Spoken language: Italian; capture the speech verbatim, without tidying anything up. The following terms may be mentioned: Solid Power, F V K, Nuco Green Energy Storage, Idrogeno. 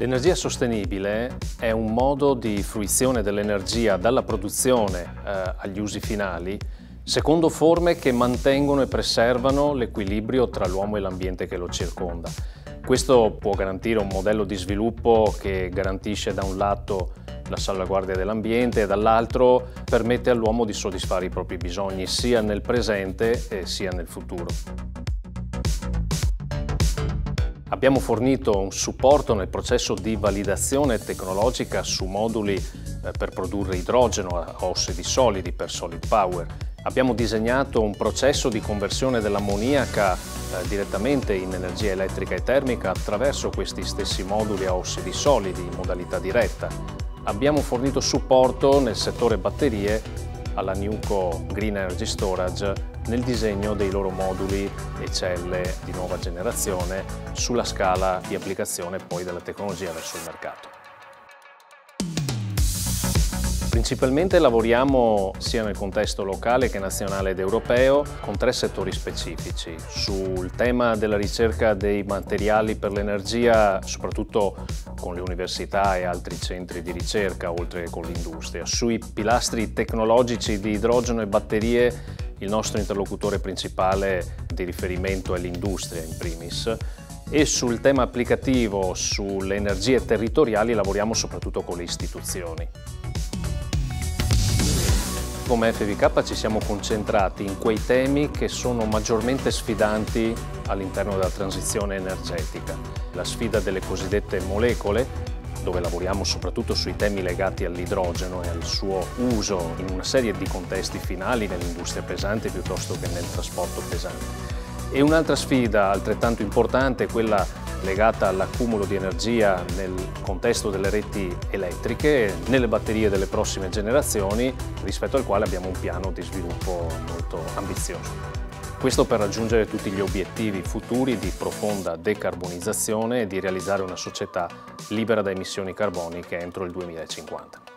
L'energia sostenibile è un modo di fruizione dell'energia dalla produzione eh, agli usi finali secondo forme che mantengono e preservano l'equilibrio tra l'uomo e l'ambiente che lo circonda. Questo può garantire un modello di sviluppo che garantisce da un lato la salvaguardia dell'ambiente e dall'altro permette all'uomo di soddisfare i propri bisogni sia nel presente eh, sia nel futuro. Abbiamo fornito un supporto nel processo di validazione tecnologica su moduli per produrre idrogeno a ossidi solidi per Solid Power. Abbiamo disegnato un processo di conversione dell'ammoniaca direttamente in energia elettrica e termica attraverso questi stessi moduli a ossidi solidi in modalità diretta. Abbiamo fornito supporto nel settore batterie alla Nuco Green Energy Storage nel disegno dei loro moduli e celle di nuova generazione sulla scala di applicazione poi della tecnologia verso il mercato. Principalmente lavoriamo sia nel contesto locale che nazionale ed europeo con tre settori specifici. Sul tema della ricerca dei materiali per l'energia, soprattutto con le università e altri centri di ricerca, oltre che con l'industria. Sui pilastri tecnologici di idrogeno e batterie, il nostro interlocutore principale di riferimento è l'industria in primis, e sul tema applicativo, sulle energie territoriali, lavoriamo soprattutto con le istituzioni. Come F V K ci siamo concentrati in quei temi che sono maggiormente sfidanti all'interno della transizione energetica. La sfida delle cosiddette molecole, dove lavoriamo soprattutto sui temi legati all'idrogeno e al suo uso in una serie di contesti finali nell'industria pesante piuttosto che nel trasporto pesante. E un'altra sfida altrettanto importante è quella legata all'accumulo di energia nel contesto delle reti elettriche, nelle batterie delle prossime generazioni, rispetto al quale abbiamo un piano di sviluppo molto ambizioso. Questo per raggiungere tutti gli obiettivi futuri di profonda decarbonizzazione e di realizzare una società libera da emissioni carboniche entro il duemilacinquanta.